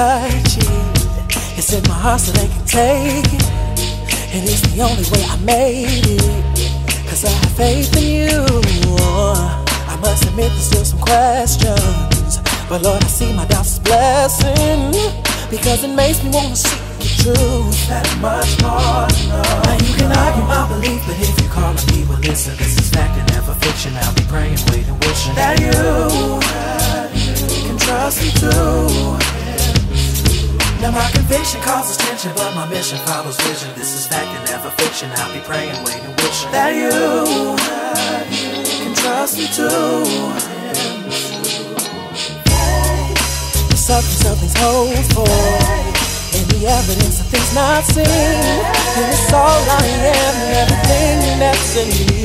touch it. It's in my heart so they can take it. And it's the only way I made it, 'cause I have faith in you. I must admit there's still some questions, but Lord, I see my doubts as blessing, because it makes me wanna see the truth. That much more than all. Now you can argue my belief, but if you call on me, well listen, this is fact and never fiction. I'll be praying, waiting, wishing that you can trust me too. Now my conviction causes tension, but my mission follows vision. This is fact and never fiction. I'll be praying, waiting, wishing that you can trust me too. The substance of things holds forth, and the evidence of things not seen. And it's all I am, everything that's in me.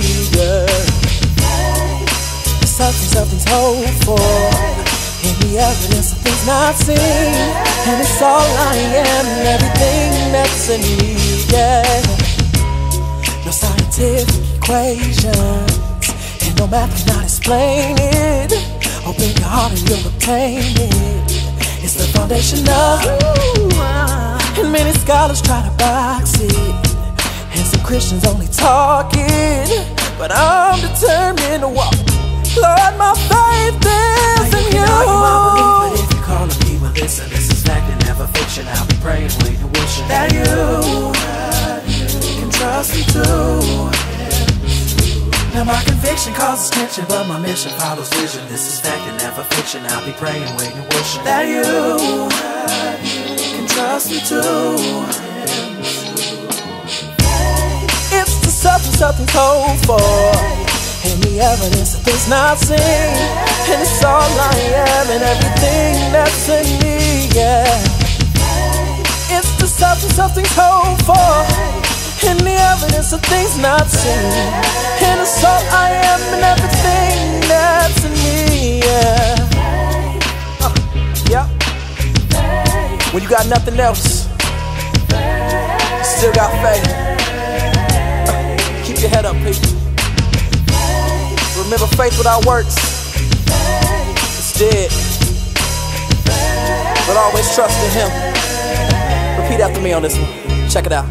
The substance of things holds forth, and the evidence of things not seen. And it's all I am, everything that's in you, yeah. No scientific equations, and no math cannot explain it. Open your heart and you'll obtain it. It's the foundation of you, and many scholars try to box it, and some Christians only talking, but I'm determined to walk. Lord, my faith is in you. Now you can argue my belief, but if you call on me, well listen, this is fact and never fiction. I'll be praying, waiting, wishing that you can trust me too. Now my conviction causes tension, but my mission follows vision. This is fact and never fiction. I'll be praying, waiting, wishing that you can trust me too. It's the substance of things hoped for, and the evidence of things not seen. And it's all I am and everything that's in me, yeah. It's the substance of things hoped for, and the evidence of things not seen. And it's all I am and everything that's in me, yeah. Yeah. When you got nothing else, you still got faith. Keep your head up, people. Remember, faith without works, it's dead. But always trust in Him. Repeat after me on this one. Check it out.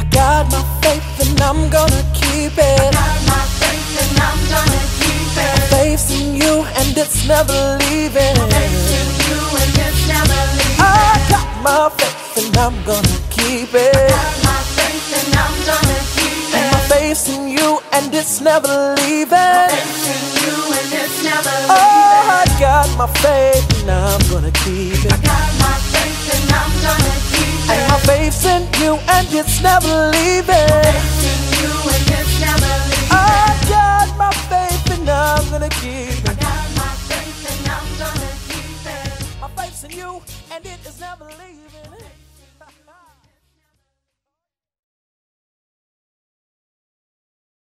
I got my faith and I'm gonna keep it. I got my faith and I'm gonna keep it. My faith's in you and it's never leaving. My faith's in you and it's never leaving. I got my faith and I'm gonna keep it. I got my faith and I'm gonna keep it. And my faith's in you and it's never leaving. My faith in you and it's never leaving. Oh, I got my faith and I'm gonna keep it. I got my faith and I'm gonna keep it. And my faith's in you and it's never leaving. My faith in you and it's never leaving. I got my faith and I'm gonna keep it.